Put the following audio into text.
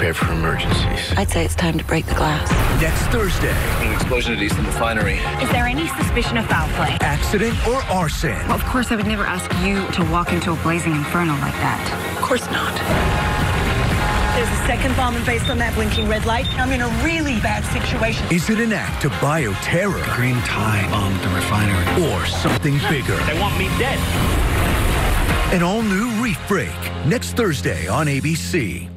prepared for emergencies. I'd say it's time to break the glass. Next Thursday. An explosion at Eastern Refinery. Is there any suspicion of foul play? Accident or arson? Well, of course I would never ask you to walk into a blazing inferno like that. Of course not. There's a second bomb, and based on that blinking red light, I'm in a really bad situation. Is it an act of bioterror? The green tie bombed the refinery. Or something bigger? They want me dead. An all-new Reef Break, next Thursday on ABC.